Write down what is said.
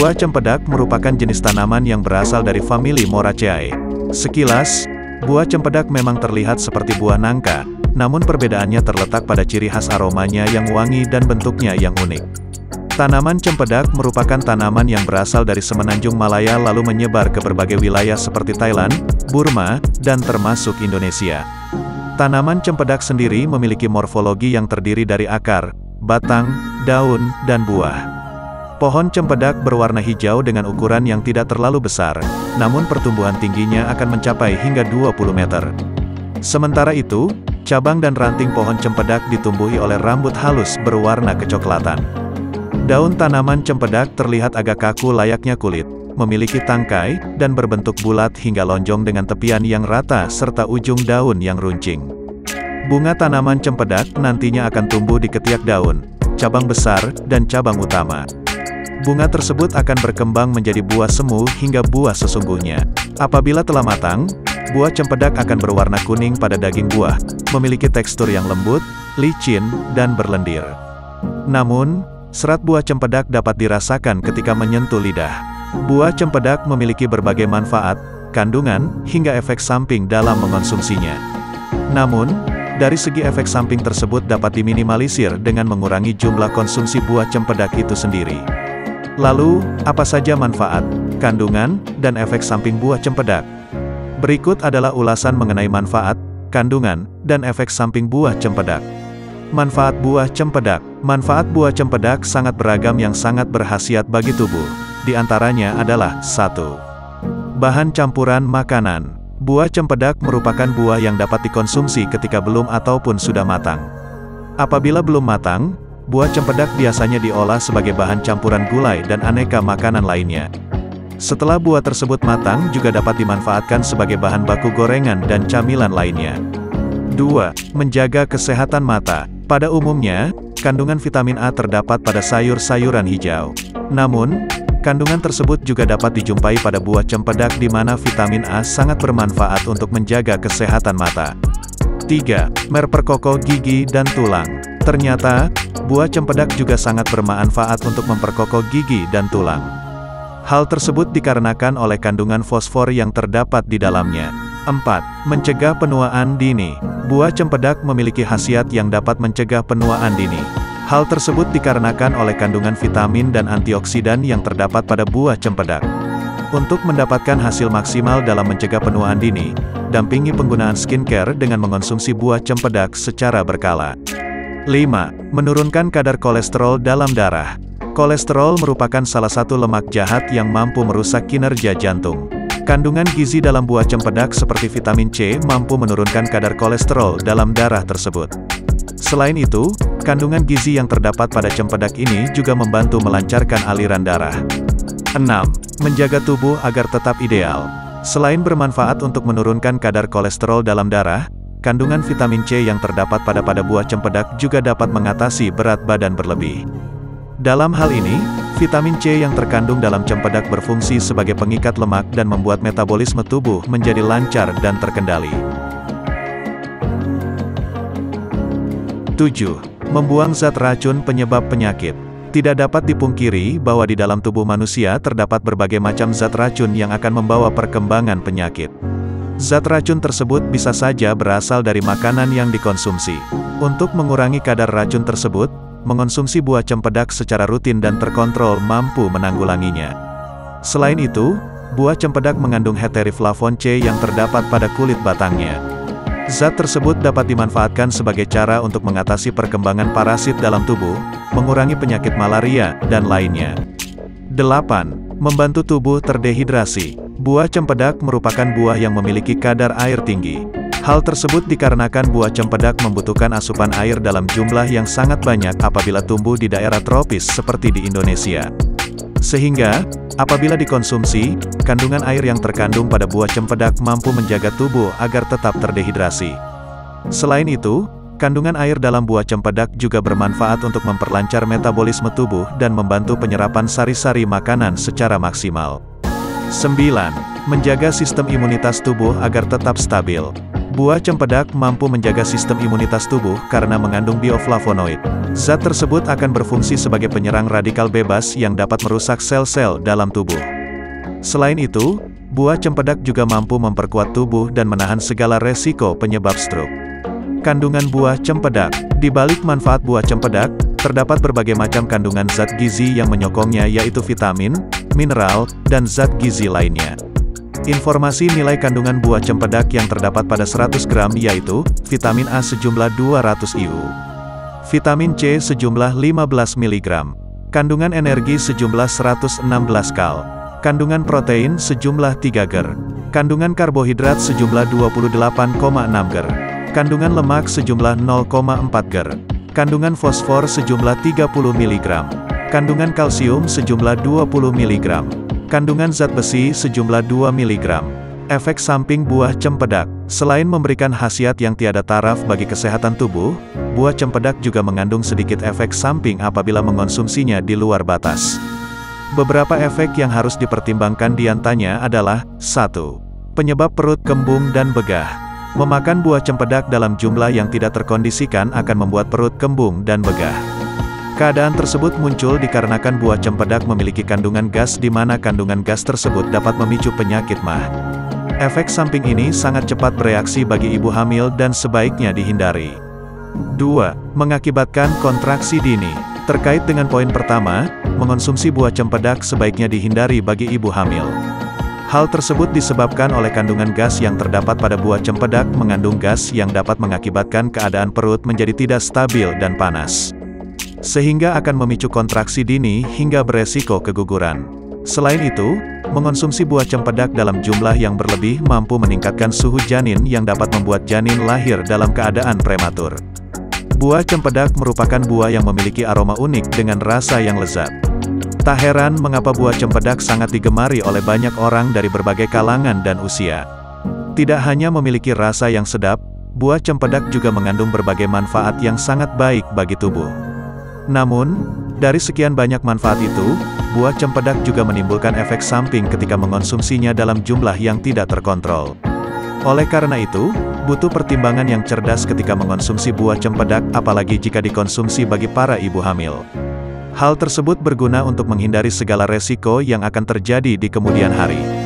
Buah cempedak merupakan jenis tanaman yang berasal dari famili Moraceae. Sekilas, buah cempedak memang terlihat seperti buah nangka, namun perbedaannya terletak pada ciri khas aromanya yang wangi dan bentuknya yang unik. Tanaman cempedak merupakan tanaman yang berasal dari semenanjung Malaya lalu menyebar ke berbagai wilayah seperti Thailand, Burma, dan termasuk Indonesia. Tanaman cempedak sendiri memiliki morfologi yang terdiri dari akar, batang, daun, dan buah. Pohon cempedak berwarna hijau dengan ukuran yang tidak terlalu besar, namun pertumbuhan tingginya akan mencapai hingga 20 meter. Sementara itu, cabang dan ranting pohon cempedak ditumbuhi oleh rambut halus berwarna kecoklatan. Daun tanaman cempedak terlihat agak kaku layaknya kulit, memiliki tangkai, dan berbentuk bulat hingga lonjong dengan tepian yang rata serta ujung daun yang runcing. Bunga tanaman cempedak nantinya akan tumbuh di ketiak daun, cabang besar, dan cabang utama. Bunga tersebut akan berkembang menjadi buah semu hingga buah sesungguhnya. Apabila telah matang, buah cempedak akan berwarna kuning pada daging buah, memiliki tekstur yang lembut, licin, dan berlendir. Namun, serat buah cempedak dapat dirasakan ketika menyentuh lidah. Buah cempedak memiliki berbagai manfaat, kandungan, hingga efek samping dalam mengonsumsinya. Namun, dari segi efek samping tersebut dapat diminimalisir dengan mengurangi jumlah konsumsi buah cempedak itu sendiri. Lalu, apa saja manfaat, kandungan, dan efek samping buah cempedak? Berikut adalah ulasan mengenai manfaat, kandungan, dan efek samping buah cempedak. Manfaat buah cempedak. Manfaat buah cempedak sangat beragam yang sangat berkhasiat bagi tubuh. Di antaranya adalah 1. Bahan campuran makanan. Buah cempedak merupakan buah yang dapat dikonsumsi ketika belum ataupun sudah matang. Apabila belum matang, buah cempedak biasanya diolah sebagai bahan campuran gulai dan aneka makanan lainnya. Setelah buah tersebut matang juga dapat dimanfaatkan sebagai bahan baku gorengan dan camilan lainnya. 2. Menjaga kesehatan mata. Pada umumnya, kandungan vitamin A terdapat pada sayur-sayuran hijau. Namun, kandungan tersebut juga dapat dijumpai pada buah cempedak di mana vitamin A sangat bermanfaat untuk menjaga kesehatan mata. 3. Memperkokoh gigi dan tulang. Ternyata, buah cempedak juga sangat bermanfaat untuk memperkokoh gigi dan tulang. Hal tersebut dikarenakan oleh kandungan fosfor yang terdapat di dalamnya. 4. Mencegah penuaan dini. Buah cempedak memiliki khasiat yang dapat mencegah penuaan dini. Hal tersebut dikarenakan oleh kandungan vitamin dan antioksidan yang terdapat pada buah cempedak. Untuk mendapatkan hasil maksimal dalam mencegah penuaan dini, dampingi penggunaan skincare dengan mengonsumsi buah cempedak secara berkala. 5. Menurunkan kadar kolesterol dalam darah. Kolesterol merupakan salah satu lemak jahat yang mampu merusak kinerja jantung. Kandungan gizi dalam buah cempedak seperti vitamin C mampu menurunkan kadar kolesterol dalam darah tersebut. Selain itu, kandungan gizi yang terdapat pada cempedak ini juga membantu melancarkan aliran darah. 6. Menjaga tubuh agar tetap ideal. Selain bermanfaat untuk menurunkan kadar kolesterol dalam darah, kandungan vitamin C yang terdapat pada buah cempedak juga dapat mengatasi berat badan berlebih. Dalam hal ini, vitamin C yang terkandung dalam cempedak berfungsi sebagai pengikat lemak dan membuat metabolisme tubuh menjadi lancar dan terkendali. 7. Membuang zat racun penyebab penyakit. Tidak dapat dipungkiri bahwa di dalam tubuh manusia terdapat berbagai macam zat racun yang akan membawa perkembangan penyakit. Zat racun tersebut bisa saja berasal dari makanan yang dikonsumsi. Untuk mengurangi kadar racun tersebut, mengonsumsi buah cempedak secara rutin dan terkontrol mampu menanggulanginya. Selain itu, buah cempedak mengandung heteriflavon C yang terdapat pada kulit batangnya. Zat tersebut dapat dimanfaatkan sebagai cara untuk mengatasi perkembangan parasit dalam tubuh, mengurangi penyakit malaria, dan lainnya. 8. Membantu tubuh terdehidrasi. Buah cempedak merupakan buah yang memiliki kadar air tinggi. Hal tersebut dikarenakan buah cempedak membutuhkan asupan air dalam jumlah yang sangat banyak apabila tumbuh di daerah tropis seperti di Indonesia. Sehingga, apabila dikonsumsi, kandungan air yang terkandung pada buah cempedak mampu menjaga tubuh agar tetap terdehidrasi. Selain itu, kandungan air dalam buah cempedak juga bermanfaat untuk memperlancar metabolisme tubuh dan membantu penyerapan sari-sari makanan secara maksimal. 9. Menjaga sistem imunitas tubuh agar tetap stabil. Buah cempedak mampu menjaga sistem imunitas tubuh karena mengandung bioflavonoid. Zat tersebut akan berfungsi sebagai penyerang radikal bebas yang dapat merusak sel-sel dalam tubuh. Selain itu, buah cempedak juga mampu memperkuat tubuh dan menahan segala resiko penyebab stroke. Kandungan buah cempedak. Di balik manfaat buah cempedak, terdapat berbagai macam kandungan zat gizi yang menyokongnya, yaitu vitamin, mineral, dan zat gizi lainnya. Informasi nilai kandungan buah cempedak yang terdapat pada 100 gram yaitu vitamin A sejumlah 200 IU, vitamin C sejumlah 15 mg, kandungan energi sejumlah 116 kal, kandungan protein sejumlah 3 ger, kandungan karbohidrat sejumlah 28,6 ger, kandungan lemak sejumlah 0,4 ger, kandungan fosfor sejumlah 30 mg, kandungan kalsium sejumlah 20 mg. Kandungan zat besi sejumlah 2 mg. Efek samping buah cempedak. Selain memberikan khasiat yang tiada taraf bagi kesehatan tubuh, buah cempedak juga mengandung sedikit efek samping apabila mengonsumsinya di luar batas. Beberapa efek yang harus dipertimbangkan diantaranya adalah 1. Penyebab perut kembung dan begah. Memakan buah cempedak dalam jumlah yang tidak terkondisikan akan membuat perut kembung dan begah. Keadaan tersebut muncul dikarenakan buah cempedak memiliki kandungan gas di mana kandungan gas tersebut dapat memicu penyakit maag. Efek samping ini sangat cepat bereaksi bagi ibu hamil dan sebaiknya dihindari. 2. Mengakibatkan kontraksi dini. Terkait dengan poin pertama, mengonsumsi buah cempedak sebaiknya dihindari bagi ibu hamil. Hal tersebut disebabkan oleh kandungan gas yang terdapat pada buah cempedak mengandung gas yang dapat mengakibatkan keadaan perut menjadi tidak stabil dan panas, sehingga akan memicu kontraksi dini hingga beresiko keguguran. Selain itu, mengonsumsi buah cempedak dalam jumlah yang berlebih mampu meningkatkan suhu janin yang dapat membuat janin lahir dalam keadaan prematur. Buah cempedak merupakan buah yang memiliki aroma unik dengan rasa yang lezat. Tak heran mengapa buah cempedak sangat digemari oleh banyak orang dari berbagai kalangan dan usia. Tidak hanya memiliki rasa yang sedap, buah cempedak juga mengandung berbagai manfaat yang sangat baik bagi tubuh. Namun, dari sekian banyak manfaat itu, buah cempedak juga menimbulkan efek samping ketika mengonsumsinya dalam jumlah yang tidak terkontrol. Oleh karena itu, butuh pertimbangan yang cerdas ketika mengonsumsi buah cempedak, apalagi jika dikonsumsi bagi para ibu hamil. Hal tersebut berguna untuk menghindari segala resiko yang akan terjadi di kemudian hari.